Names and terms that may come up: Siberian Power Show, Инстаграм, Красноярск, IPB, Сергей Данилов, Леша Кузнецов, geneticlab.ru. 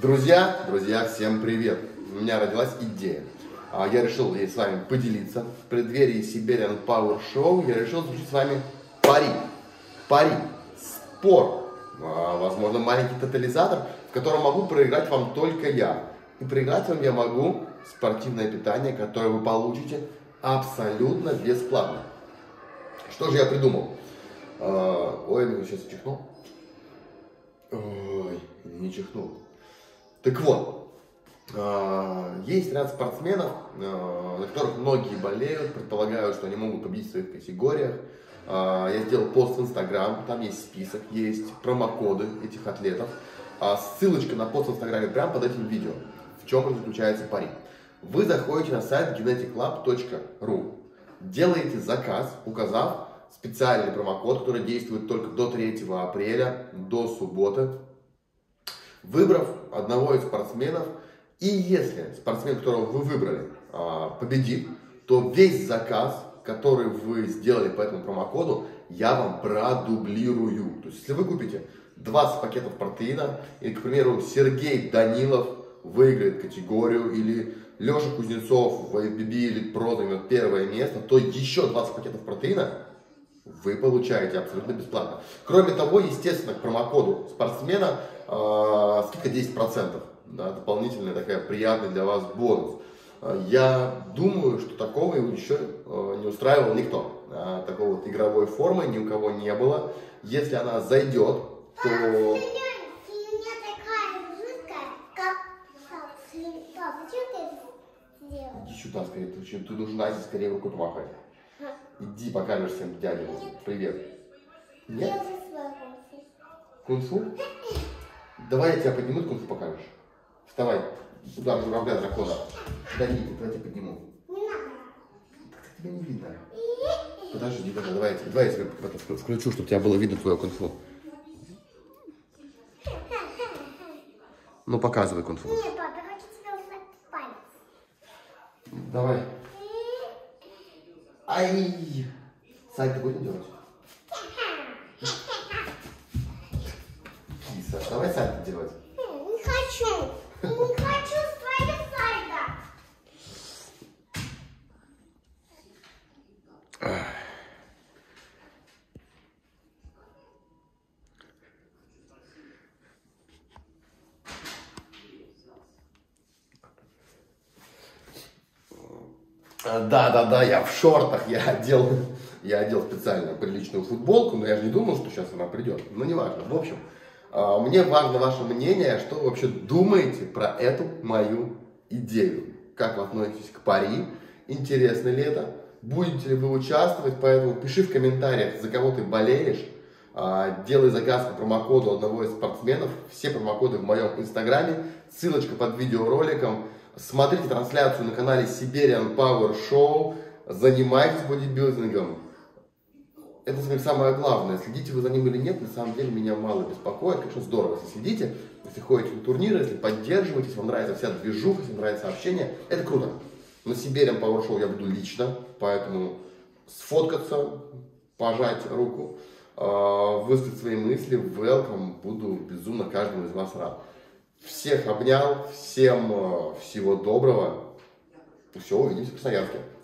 Друзья, всем привет! У меня родилась идея. Я решил ей с вами поделиться. В преддверии Siberian Power Show я решил слушать с вами пари, спор, возможно, маленький тотализатор, в котором могу проиграть вам только я. И проиграть вам я могу спортивное питание, которое вы получите абсолютно бесплатно. Что же я придумал? Ой, я сейчас чихнул. Ой, не чихнул. Так вот, есть ряд спортсменов, на которых многие болеют, предполагают, что они могут победить в своих категориях. Я сделал пост в Инстаграм, там есть список, есть промокоды этих атлетов. Ссылочка на пост в Инстаграме прямо под этим видео. В чем заключается пари? Вы заходите на сайт geneticlab.ru, делаете заказ, указав специальный промокод, который действует только до 3 апреля, до субботы, выбрав одного из спортсменов. И если спортсмен, которого вы выбрали, победит, то весь заказ, который вы сделали по этому промокоду, я вам продублирую. То есть, если вы купите 20 пакетов протеина, или, к примеру, Сергей Данилов выиграет категорию, или Леша Кузнецов в IPB или про займет первое место, то еще 20 пакетов протеина вы получаете абсолютно бесплатно. Кроме того, естественно, к промокоду спортсмена скидка 10%. Да, дополнительная такая приятная для вас бонус. Я думаю, что такого еще не устраивал никто. Такого вот игровой формы ни у кого не было. Если она зайдет, то... У меня такая жидкая, как свинья. Зачем ты это делаешь? Иди сюда скорее, ты должна здесь скорее рукой помахать. Иди покажешь всем дядю. Привет. Нет? Кунг-фу? Давай я тебя подниму, кунг-фу покажешь. Вставай. Удар журавля дракона. Давай я тебя подниму. Не надо. Так тебя не видно. Подожди, давай я тебя включу, чтобы тебя было видно твое кунг-фу. Ну показывай кунг-фу. Нет, папа, я хочу тебя узнать палец. Давай. Ай! Сайт ты будешь делать? Киса, давай сайт делать. Не хочу. Не хочу с твоего сайта. Да, я в шортах, я одел специально приличную футболку, но я же не думал, что сейчас она придет. Ну, не важно. В общем, мне важно ваше мнение, что вы вообще думаете про эту мою идею. Как вы относитесь к пари? Интересно ли это? Будете ли вы участвовать? Поэтому пиши в комментариях, за кого ты болеешь. Делай заказ по промокоду одного из спортсменов. Все промокоды в моем инстаграме. Ссылочка под видеороликом. Смотрите трансляцию на канале Siberian Power Show. Занимайтесь бодибилдингом. Это самое главное. Следите вы за ним или нет, на самом деле меня мало беспокоит. Конечно, здорово, если следите, если ходите на турниры, если поддерживаете, если вам нравится вся движуха, если вам нравится общение. Это круто. На Siberian Power Show я буду лично, поэтому сфоткаться, пожать руку, высказать свои мысли. Welcome. Буду безумно каждому из вас рад. Всех обнял, всем всего доброго. Все, увидимся в Красноярске.